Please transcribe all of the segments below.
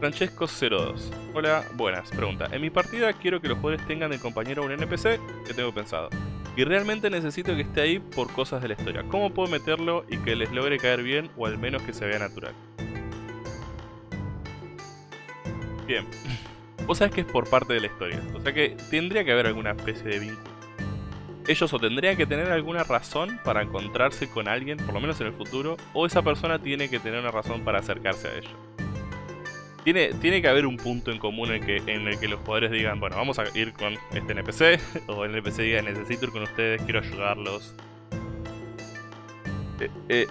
Francesco02. Hola, buenas. Pregunta. En mi partida quiero que los jugadores tengan de compañero un NPC que tengo pensado. Y realmente necesito que esté ahí por cosas de la historia. ¿Cómo puedo meterlo y que les logre caer bien o al menos que se vea natural? Bien. Vos sabés que es por parte de la historia. O sea que tendría que haber alguna especie de vínculo. Ellos o tendrían que tener alguna razón para encontrarse con alguien, por lo menos en el futuro, o esa persona tiene que tener una razón para acercarse a ellos. Tiene que haber un punto en común en el que los jugadores digan, bueno, vamos a ir con este NPC, o el NPC diga, necesito ir con ustedes, quiero ayudarlos.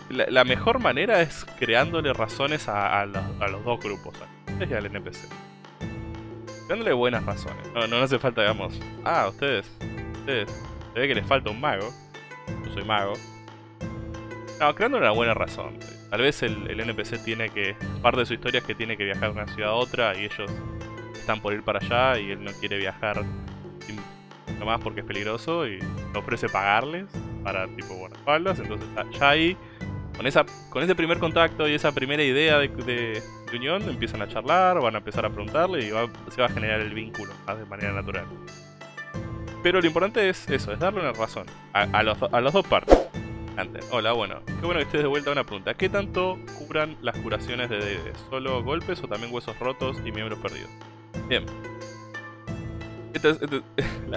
La mejor manera es creándole razones a los dos grupos, a ustedes y al NPC. Dándole buenas razones. No hace falta, digamos, ah, ustedes. Se ve que les falta un mago. Yo soy mago. No, creando una buena razón. Tal vez el NPC tiene que... Parte de su historia es que tiene que viajar de una ciudad a otra y ellos están por ir para allá y él no quiere viajar nomás porque es peligroso y ofrece pagarles para tipo buenas espaldas. Entonces ya ahí, con ese primer contacto y esa primera idea de unión, empiezan a charlar, van a empezar a preguntarle y se va a generar el vínculo de manera natural. Pero lo importante es eso, es darle una razón a las dos partes. Antes. Hola, bueno, qué bueno que estés de vuelta a una pregunta. ¿Qué tanto curan las curaciones de D&D? ¿Solo golpes o también huesos rotos y miembros perdidos? Bien.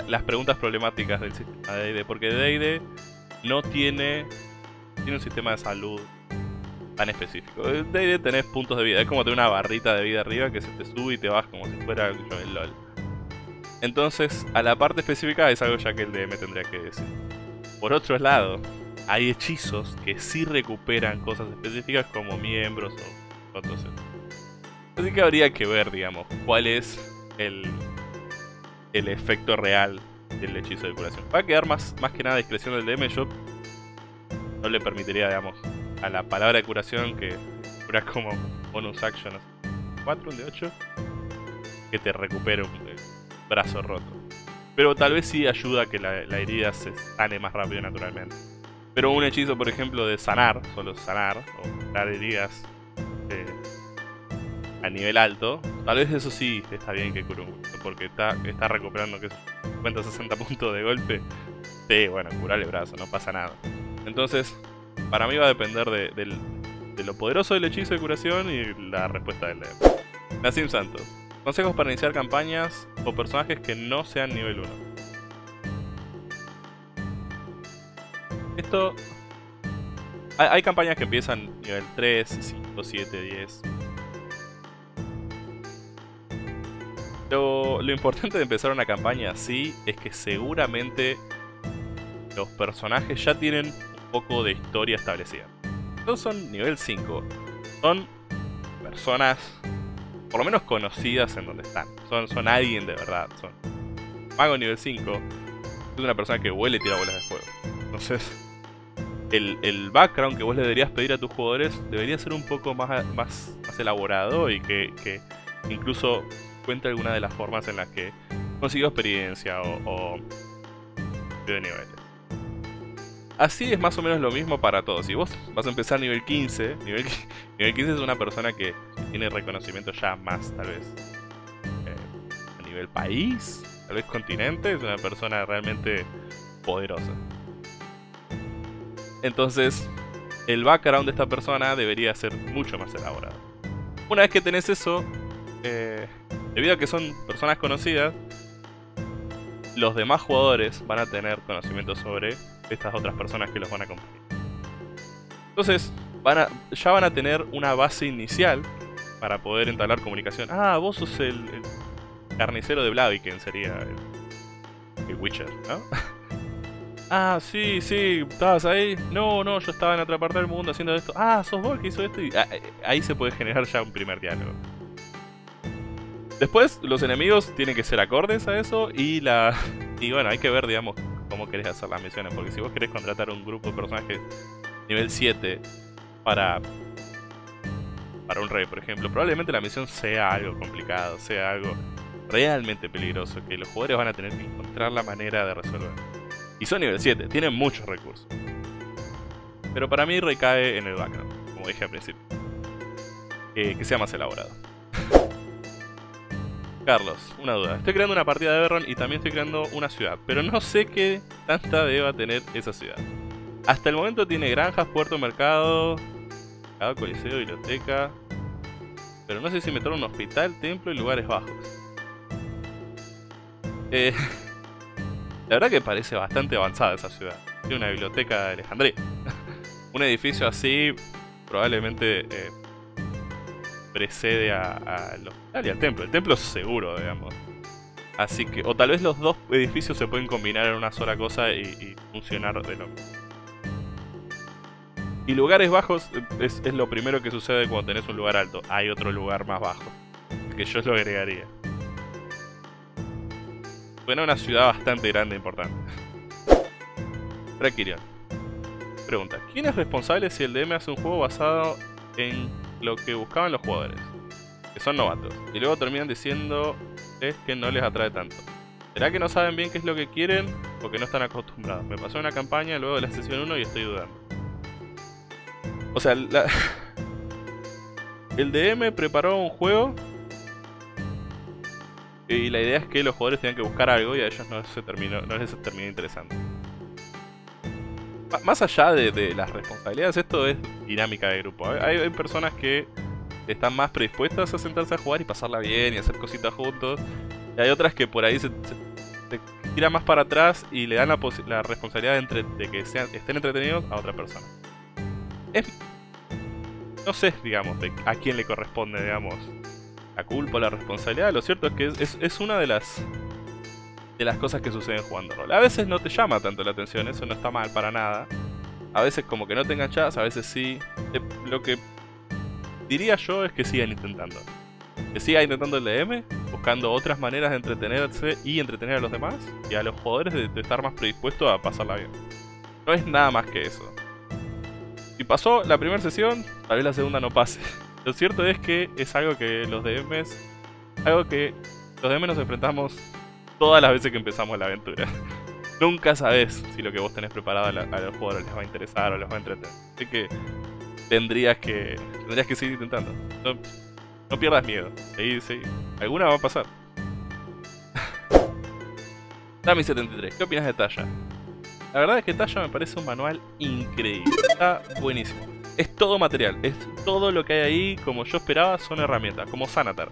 Las preguntas problemáticas del sistema de D&D, porque D&D no tiene un sistema de salud tan específico. En D&D tenés puntos de vida, es como tener una barrita de vida arriba que se te sube y te vas como si fuera el LOL. Entonces, a la parte específica es algo ya que el DM tendría que decir. Por otro lado, hay hechizos que sí recuperan cosas específicas como miembros o otros. Así que habría que ver, digamos, cuál es el efecto real del hechizo de curación. Va a quedar más que nada discreción del DM. Yo no le permitiría, digamos, a la palabra de curación que cura como bonus action, ¿no? 4, un de 8, que te recupere un brazo roto, pero tal vez sí ayuda a que la herida se sane más rápido naturalmente. Pero un hechizo, por ejemplo, de sanar, solo sanar o curar heridas a nivel alto, tal vez eso sí está bien que cure un gusto, porque está recuperando que 50 o 60 puntos de golpe. Sí, bueno, curar el brazo, no pasa nada. Entonces, para mí va a depender de lo poderoso del hechizo de curación y la respuesta del DM. Nassim Santos. Consejos para iniciar campañas o personajes que no sean nivel 1. Esto... Hay campañas que empiezan nivel 3, 5, 7, 10. Lo importante de empezar una campaña así es que seguramente los personajes ya tienen un poco de historia establecida. No son nivel 5. Son personas... por lo menos conocidas en donde están. Son alguien de verdad. Son mago nivel 5. Es una persona que huele y tira bolas de fuego. Entonces, el background que vos le deberías pedir a tus jugadores debería ser un poco más elaborado y que incluso cuente alguna de las formas en las que consiguió experiencia o de niveles. Así es más o menos lo mismo para todos. Si vos vas a empezar nivel 15, nivel 15 es una persona que tiene reconocimiento ya más, tal vez, a nivel país, tal vez continente, es una persona realmente poderosa. Entonces, el background de esta persona debería ser mucho más elaborado. Una vez que tenés eso, debido a que son personas conocidas, los demás jugadores van a tener conocimiento sobre estas otras personas que los van a acompañar. Entonces ya van a tener una base inicial para poder entablar comunicación. Ah, vos sos el carnicero de Blaviken, sería el Witcher, ¿no? Ah, sí, ¿estabas ahí? No, yo estaba en otra parte del mundo haciendo esto. Ah, sos vos el que hizo esto. Y ahí se puede generar ya un primer diálogo. Después los enemigos tienen que ser acordes a eso. Y bueno, hay que ver, digamos, cómo querés hacer las misiones, porque si vos querés contratar un grupo de personajes nivel 7 para un rey, por ejemplo, probablemente la misión sea algo complicado, sea algo realmente peligroso, que los jugadores van a tener que encontrar la manera de resolver. Y son nivel 7, tienen muchos recursos. Pero para mí recae en el background, como dije al principio. Que sea más elaborado. Carlos, una duda. Estoy creando una partida de Eberron y también estoy creando una ciudad, pero no sé qué tanta deba tener esa ciudad. Hasta el momento tiene granjas, puerto, mercado, coliseo, biblioteca, pero no sé si meter un hospital, templo y lugares bajos. La verdad que parece bastante avanzada esa ciudad. Tiene una biblioteca de Alejandría. Un edificio así probablemente precede al hospital y al templo. El templo es seguro, digamos. Así que, o tal vez los dos edificios se pueden combinar en una sola cosa y funcionar de loco. Y lugares bajos es lo primero que sucede cuando tenés un lugar alto. Hay otro lugar más bajo, que yo lo agregaría. Suena una ciudad bastante grande e importante. Tranquilion pregunta: ¿quién es responsable si el DM hace un juego basado en lo que buscaban los jugadores, que son novatos, y luego terminan diciendo que no les atrae tanto? ¿Será que no saben bien qué es lo que quieren o que no están acostumbrados? Me pasó una campaña luego de la sesión 1 y estoy dudando. O sea, el DM preparó un juego y la idea es que los jugadores tenían que buscar algo y a ellos no les terminó interesando. Más allá de las responsabilidades, esto es dinámica de grupo. Hay personas que están más predispuestas a sentarse a jugar y pasarla bien y hacer cositas juntos. Y hay otras que por ahí se tiran más para atrás y le dan la responsabilidad de que estén entretenidos a otra persona. No sé, digamos, a quién le corresponde, digamos, la culpa o la responsabilidad. Lo cierto es que es una de las cosas que suceden jugando rol. A veces no te llama tanto la atención, eso no está mal para nada. A veces como que no te enganchas, a veces sí. Lo que diría yo es que sigan intentando. Que siga intentando el DM, buscando otras maneras de entretenerse y entretener a los demás. Y a los jugadores de estar más predispuestos a pasarla bien. No es nada más que eso. Si pasó la primera sesión, tal vez la segunda no pase. Lo cierto es que es algo que los DMs nos enfrentamos todas las veces que empezamos la aventura. Nunca sabés si lo que vos tenés preparado a los jugadores les va a interesar o les va a entretener. Así que tendrías que seguir intentando. No pierdas miedo. Sí. Alguna va a pasar. Tami73, ¿qué opinas de Tasha? La verdad es que Tasha me parece un manual increíble. Está buenísimo. Es todo material. Es todo lo que hay ahí, como yo esperaba, son herramientas. Como Sanatar.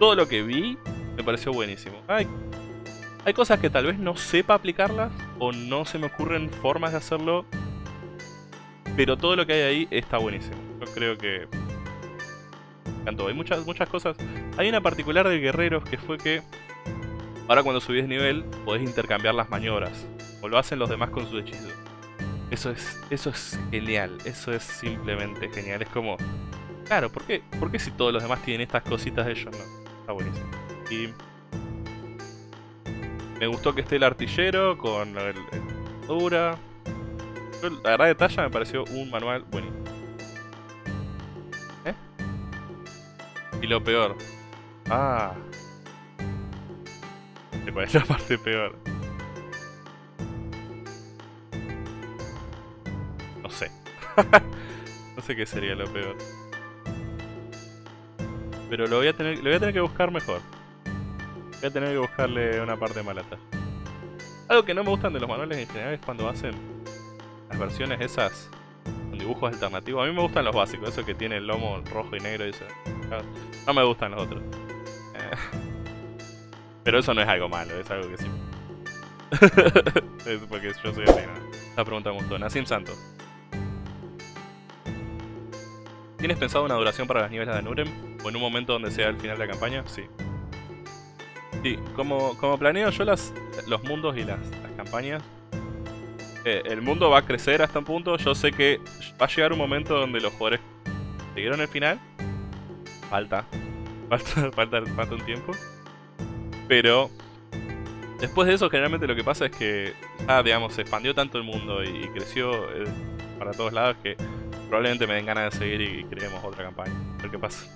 Todo lo que vi me pareció buenísimo. Hay cosas que tal vez no sepa aplicarlas o no se me ocurren formas de hacerlo, pero todo lo que hay ahí está buenísimo. Yo creo que tanto hay muchas cosas. Hay una particular de guerreros que fue que ahora cuando subís nivel podés intercambiar las maniobras, o lo hacen los demás con sus hechizos. Eso es genial. Eso es simplemente genial. Es como, claro, ¿por qué si todos los demás tienen estas cositas de ellos no? Está buenísimo. Y me gustó que esté el artillero con la dura. La verdad de Tasha me pareció un manual buenísimo. Y lo peor. ¿Cuál es la parte peor? No sé. No sé qué sería lo peor. Pero lo voy a tener que buscar mejor. Voy a tener que buscarle una parte malata. Algo que no me gustan de los manuales en general es cuando hacen las versiones esas con dibujos alternativos. A mí me gustan los básicos, esos que tienen el lomo rojo y negro y eso. No me gustan los otros. Pero eso no es algo malo, es algo que sí. Es porque yo soy así, ¿no? La pregunta me gustó. Nassim Santos, ¿tienes pensado una duración para las Nieblas de Anurem? ¿O en un momento donde sea el final de la campaña? Sí. Sí, como planeo yo los mundos y las campañas, el mundo va a crecer hasta un punto. Yo sé que va a llegar un momento donde los jugadores siguieron el final. Falta un tiempo. Pero después de eso generalmente lo que pasa es que digamos, se expandió tanto el mundo y creció para todos lados que probablemente me den ganas de seguir y creemos otra campaña. A ver qué pasa.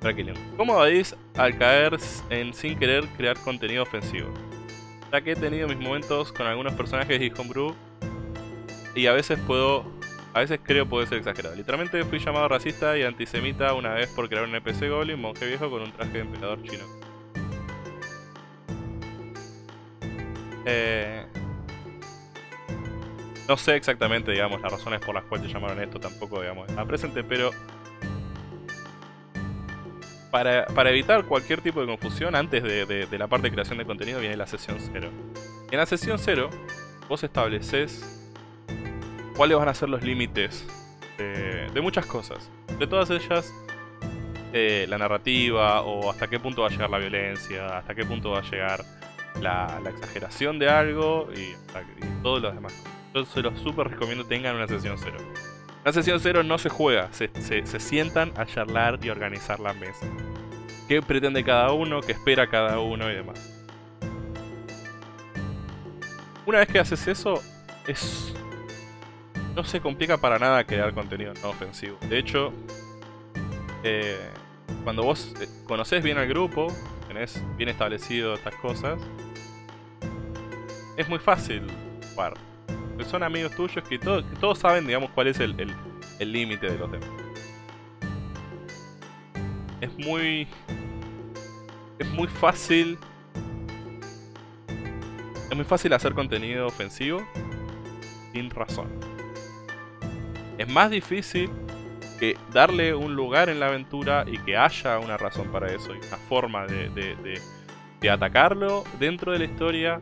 Tranquilo. ¿Cómo vais al caer en sin querer crear contenido ofensivo? Ya que he tenido mis momentos con algunos personajes de homebrew y a veces puedo A veces creo puede ser exagerado. Literalmente fui llamado racista y antisemita una vez por crear un NPC Goblin, monje viejo con un traje de emperador chino. No sé exactamente, digamos, las razones por las cuales te llamaron esto tampoco, digamos, a presente, pero para evitar cualquier tipo de confusión, antes de la parte de creación de contenido viene la sesión 0. En la sesión 0, vos estableces cuáles van a ser los límites de muchas cosas. De todas ellas, la narrativa, o hasta qué punto va a llegar la violencia, hasta qué punto va a llegar la exageración de algo y todos los demás. Yo se los súper recomiendo, tengan una sesión 0. La sesión 0 no se juega, se sientan a charlar y a organizar la mesa. ¿Qué pretende cada uno? ¿Qué espera cada uno? Y demás. Una vez que haces eso, no se complica para nada crear contenido no ofensivo. De hecho, cuando vos conocés bien al grupo, tenés bien establecido estas cosas, es muy fácil jugar. Son amigos tuyos que todos saben, digamos, cuál es el límite de los demás. Es muy fácil hacer contenido ofensivo sin razón. Es más difícil que darle un lugar en la aventura y que haya una razón para eso y una forma de atacarlo dentro de la historia,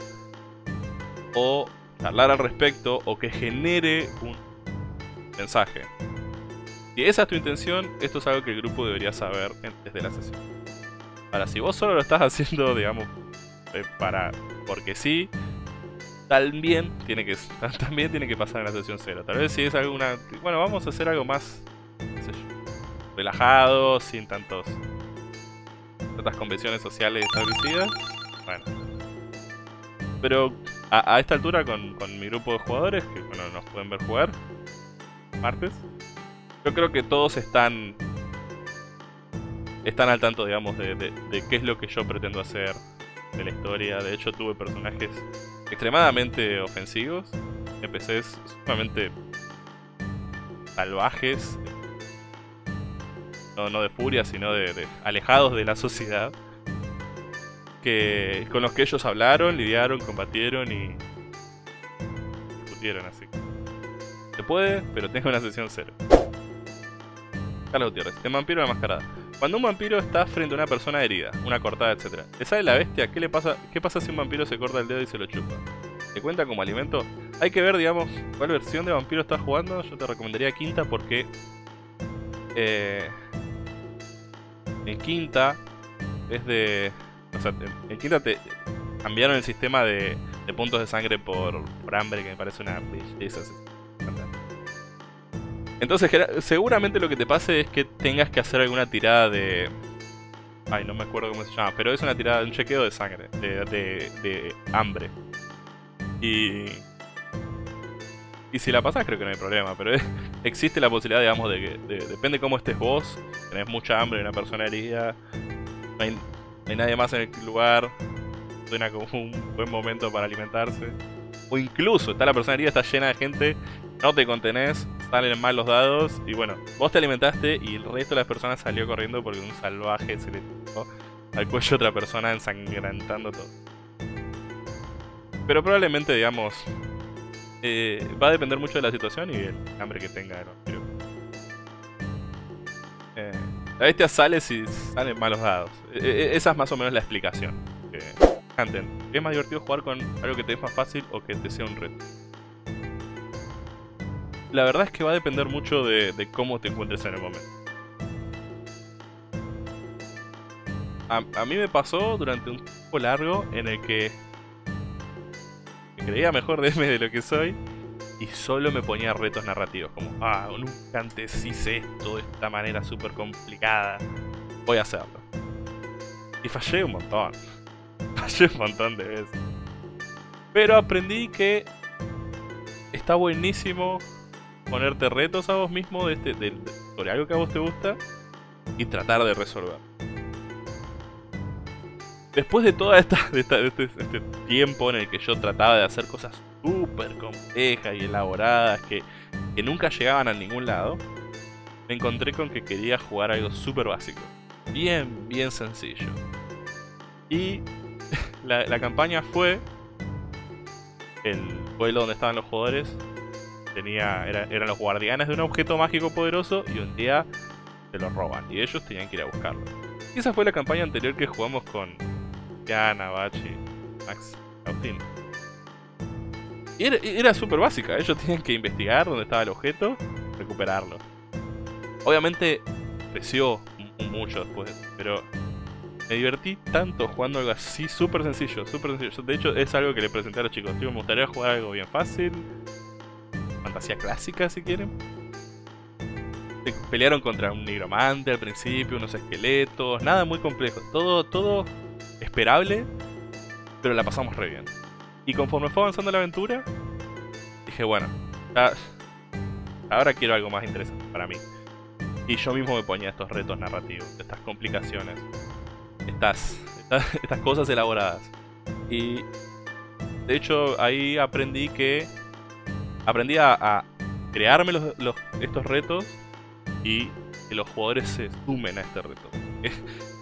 o hablar al respecto, o que genere un mensaje. Si esa es tu intención, esto es algo que el grupo debería saber desde la sesión. Ahora, si vos solo lo estás haciendo, digamos, porque sí, también tiene que pasar en la sesión 0. Tal vez si es alguna, bueno, vamos a hacer algo más, qué sé yo, relajado, sin tantas convenciones sociales establecidas. Bueno, pero a esta altura, con mi grupo de jugadores, que bueno, nos pueden ver jugar martes, yo creo que todos están al tanto, digamos, de qué es lo que yo pretendo hacer, de la historia. De hecho, tuve personajes extremadamente ofensivos, NPCs sumamente salvajes, no de furia, sino de alejados de la sociedad, con los que ellos hablaron, lidiaron, combatieron y discutieron. Así que se puede, pero tengo una sesión 0. Carlos Gutiérrez, el vampiro de la mascarada. Cuando un vampiro está frente a una persona herida, una cortada, etc., ¿le sale la bestia? ¿Qué le pasa? ¿Qué pasa si un vampiro se corta el dedo y se lo chupa? ¿Te cuenta como alimento? Hay que ver, digamos, cuál versión de vampiro estás jugando. Yo te recomendaría quinta, porque en quinta es de... O sea, en quinta te cambiaron el sistema de puntos de sangre por hambre, que me parece una belleza. Entonces, seguramente lo que te pase es que tengas que hacer alguna tirada de... Ay, no me acuerdo cómo se llama, pero es una tirada, un chequeo de sangre, de hambre. Y si la pasas, creo que no hay problema, pero existe la posibilidad, digamos, de que... depende cómo estés vos, tenés mucha hambre, una persona herida, no hay nadie más en el lugar, suena como un buen momento para alimentarse. O incluso está la persona herida, está llena de gente, no te contenés, salen mal los dados, y bueno, vos te alimentaste y el resto de las personas salió corriendo porque un salvaje se le tiró al cuello a otra persona, ensangrentando todo. Pero probablemente, digamos, va a depender mucho de la situación y el hambre que tenga, ¿no? La bestia sale si salen malos dados. Esa es más o menos la explicación. Es más divertido jugar con algo que te es más fácil o que te sea un reto. La verdad es que va a depender mucho de cómo te encuentres en el momento. A mí me pasó durante un tiempo largo en el que me creía mejor de lo que soy y solo me ponía retos narrativos, como, nunca antes hice esto de esta manera súper complicada, voy a hacerlo. Y fallé un montón. Fallé un montón de veces. Pero aprendí que está buenísimo ponerte retos a vos mismo sobre algo que a vos te gusta y tratar de resolver. Después de todo este tiempo en el que yo trataba de hacer cosas súper complejas y elaboradas, que que nunca llegaban a ningún lado, me encontré con que quería jugar algo súper básico. Bien, bien sencillo. Y la campaña fue... El pueblo donde estaban los jugadores eran los guardianes de un objeto mágico poderoso y un día se lo roban y ellos tenían que ir a buscarlo. Y esa fue la campaña anterior que jugamos con Diana, Bachi, Max, Agustín. Y era súper básica, ellos tenían que investigar dónde estaba el objeto, recuperarlo. Obviamente creció mucho después, pero me divertí tanto jugando algo así súper sencillo, súper sencillo. De hecho es algo que le presenté a los chicos, me gustaría jugar algo bien fácil, fantasía clásica si quieren. Se pelearon contra un nigromante al principio, unos esqueletos, nada muy complejo, todo esperable, pero la pasamos re bien. Y conforme fue avanzando la aventura, dije bueno, ahora quiero algo más interesante para mí. Y yo mismo me ponía estos retos narrativos, estas complicaciones, estas cosas elaboradas. Y de hecho ahí aprendí a crearme estos retos y que los jugadores se sumen a este reto.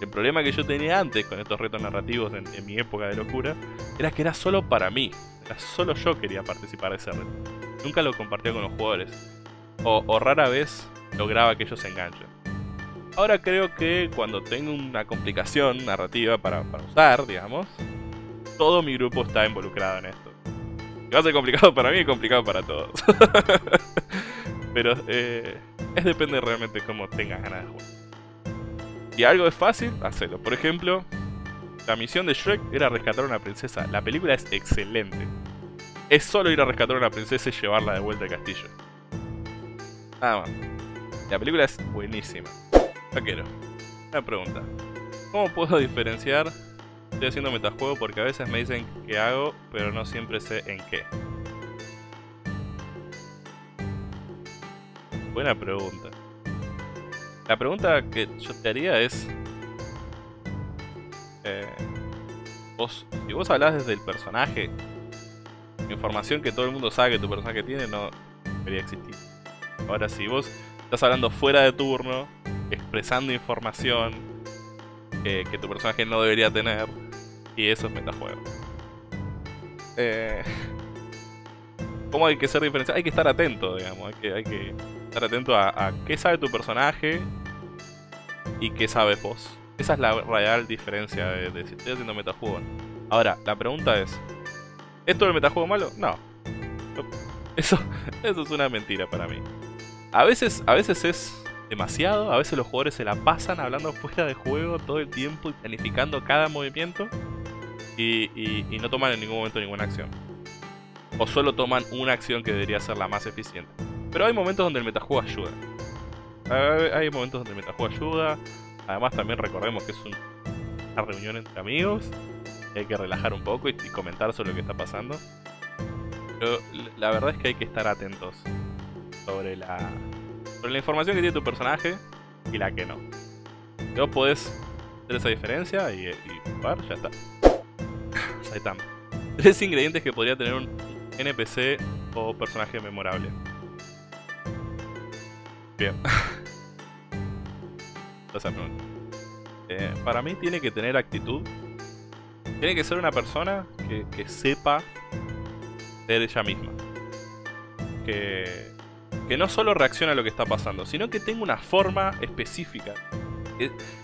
El problema que yo tenía antes con estos retos narrativos en mi época de locura era que era solo para mí, solo yo quería participar de ese reto. Nunca lo compartía con los jugadores o rara vez lograba que ellos se enganchen. Ahora creo que cuando tengo una complicación narrativa para usar, digamos, todo mi grupo está involucrado en esto. Va a ser complicado para mí y complicado para todos. Pero es depende realmente de cómo tengas ganas de jugar. Si algo es fácil, hacelo. Por ejemplo, la misión de Shrek era rescatar a una princesa. La película es excelente. Es solo ir a rescatar a una princesa y llevarla de vuelta al castillo. Nada más. La película es buenísima. Vaquero, una pregunta. ¿Cómo puedo diferenciar? Estoy haciendo metajuego porque a veces me dicen qué hago, pero no siempre sé en qué. Buena pregunta. La pregunta que yo te haría es... si vos hablás desde el personaje, información que todo el mundo sabe que tu personaje tiene no debería existir. Ahora, si vos estás hablando fuera de turno, expresando información que tu personaje no debería tener, y eso es metajuego. ¿Cómo hay que ser diferenciado? Hay que estar atento, digamos. Hay que estar atento a qué sabe tu personaje y qué sabes vos. Esa es la real diferencia de si estoy haciendo metajuego. Ahora, la pregunta es: ¿es todo el metajuego malo? No. Eso es una mentira para mí. A veces es demasiado, a veces los jugadores se la pasan hablando fuera de juego todo el tiempo y planificando cada movimiento y no toman en ningún momento ninguna acción. O solo toman una acción que debería ser la más eficiente. Pero hay momentos donde el metajuego ayuda. Hay momentos donde el metajuego ayuda. Además también recordemos que es una reunión entre amigos. Hay que relajar un poco y comentar sobre lo que está pasando. Pero la verdad es que hay que estar atentos sobre la información que tiene tu personaje y la que no. Vos podés hacer esa diferencia y jugar, ya está. Ahí están. 3 ingredientes que podría tener un NPC o personaje memorable. Bien. Esa pregunta. Para mí tiene que tener actitud. Tiene que ser una persona que sepa ser ella misma. Que no solo reacciona a lo que está pasando, sino que tenga una forma específica.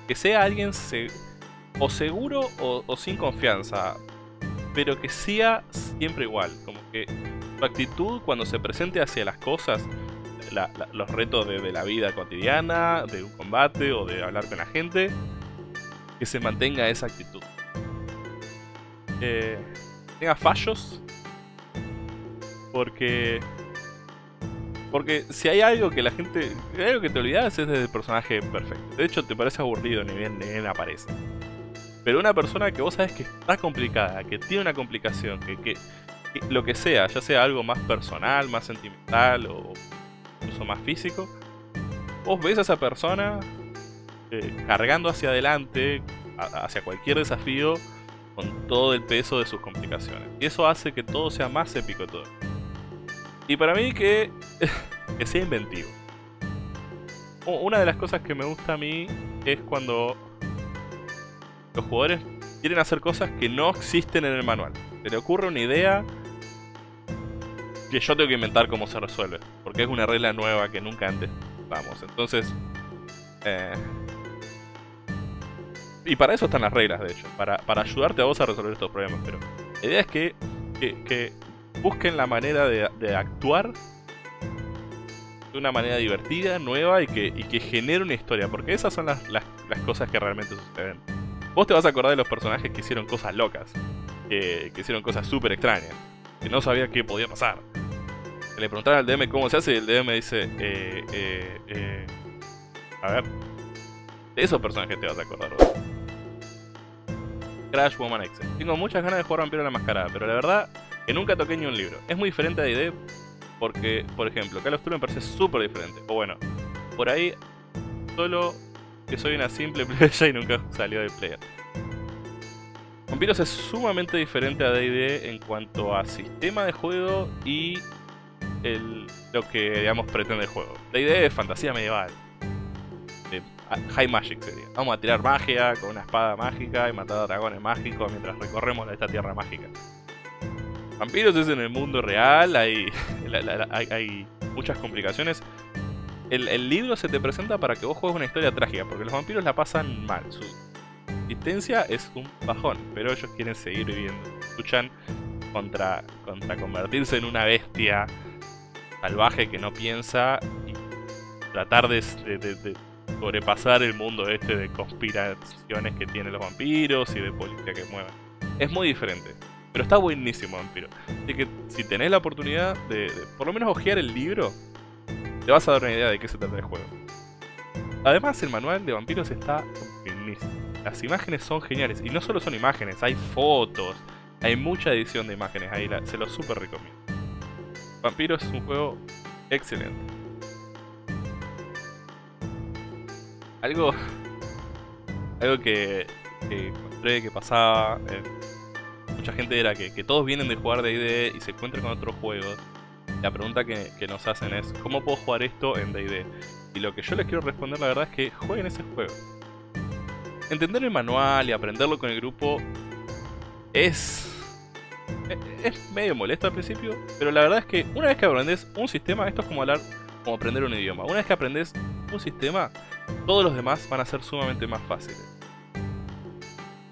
Que sea alguien o seguro o sin confianza, pero que sea siempre igual. Como que su actitud cuando se presente hacia las cosas, los retos de la vida cotidiana, de un combate o de hablar con la gente, que se mantenga esa actitud. Tenga fallos, porque si hay algo que la gente... Hay algo que te olvidas es del personaje perfecto. De hecho te parece aburrido, ni bien aparece. Pero una persona que vos sabés que está complicada, que tiene una complicación, que lo que sea, ya sea algo más personal, más sentimental o incluso más físico, vos ves a esa persona cargando hacia adelante, hacia cualquier desafío, con todo el peso de sus complicaciones. Y eso hace que todo sea más épico todo. Y para mí que que sea inventivo. Una de las cosas que me gusta a mí es cuando los jugadores quieren hacer cosas que no existen en el manual. Se le ocurre una idea que yo tengo que inventar cómo se resuelve, porque es una regla nueva que nunca antes usamos. Entonces, y para eso están las reglas, de hecho, para ayudarte a vos a resolver estos problemas. Pero la idea es que busquen la manera de actuar de una manera divertida, nueva, y que genere una historia, porque esas son las cosas que realmente suceden. Vos te vas a acordar de los personajes que hicieron cosas locas, que hicieron cosas súper extrañas, que no sabía qué podía pasar. Le preguntaron al DM cómo se hace y el DM dice, a ver, de esos personajes te vas a acordar vos. Crash Woman X. Tengo muchas ganas de jugar Vampiro la Mascarada, pero la verdad que nunca toqué ni un libro. Es muy diferente a D&D porque, por ejemplo, Call of Cthulhu me parece súper diferente. O bueno, por ahí solo que soy una simple playa y nunca salió de player. Vampiros es sumamente diferente a D&D en cuanto a sistema de juego y lo que, digamos, pretende el juego. D&D es fantasía medieval. High Magic sería. Vamos a tirar magia con una espada mágica y matar a dragones mágicos mientras recorremos esta tierra mágica. Vampiros es en el mundo real, hay muchas complicaciones. El libro se te presenta para que vos juegues una historia trágica, porque los vampiros la pasan mal. Su existencia es un bajón, pero ellos quieren seguir viviendo. Luchan contra convertirse en una bestia salvaje que no piensa y tratar de sobrepasar el mundo este de conspiraciones que tienen los vampiros y de política que mueven. Es muy diferente, pero está buenísimo Vampiro. Así que si tenés la oportunidad de por lo menos ojear el libro, te vas a dar una idea de qué se trata el juego. Además, el manual de Vampiros está buenísimo. Las imágenes son geniales, y no solo son imágenes, hay fotos, hay mucha edición de imágenes, ahí se los super recomiendo. Vampiros es un juego excelente. Algo que encontré que pasaba mucha gente era que todos vienen de jugar D&D y se encuentran con otros juegos. La pregunta que nos hacen es, ¿cómo puedo jugar esto en D&D? Y lo que yo les quiero responder, la verdad, es que jueguen ese juego. Entender el manual y aprenderlo con el grupo es medio molesto al principio, pero la verdad es que una vez que aprendes un sistema, esto es como aprender un idioma. Una vez que aprendes un sistema, todos los demás van a ser sumamente más fáciles.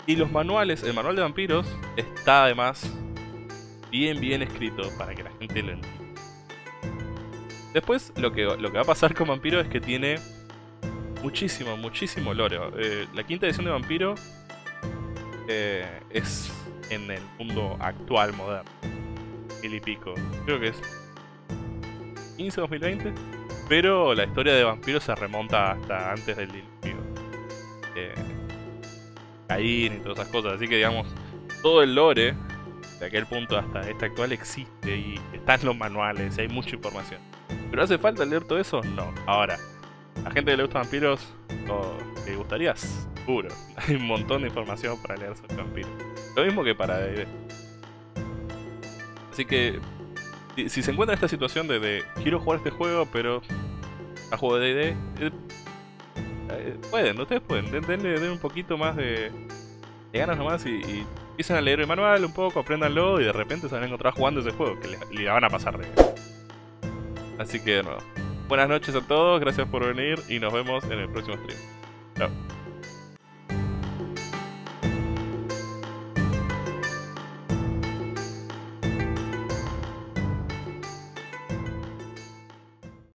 Y los manuales, el manual de Vampiros está además bien escrito para que la gente lo entienda. Después lo que va a pasar con Vampiro es que tiene muchísimo lore. La quinta edición de Vampiro es en el mundo actual, moderno, 1000 y pico, creo que es 15-2020. Pero la historia de Vampiro se remonta hasta antes del diluvio. Caín y todas esas cosas. Así que, digamos, todo el lore de aquel punto hasta este actual existe y están los manuales, hay mucha información. ¿Pero hace falta leer todo eso? No. Ahora, a gente que le gusta Vampiros, o que le gustaría, seguro. Hay un montón de información para leer sobre Vampiros. Lo mismo que para D&D. Así que, si se encuentra en esta situación de quiero jugar este juego, pero a juego de D&D, ustedes pueden, denle un poquito más de ganas nomás y empiecen a leer el manual un poco, apréndanlo y de repente se van a encontrar jugando ese juego, que le van a pasar de bien. Así que de nuevo, buenas noches a todos, gracias por venir y nos vemos en el próximo stream. Chao.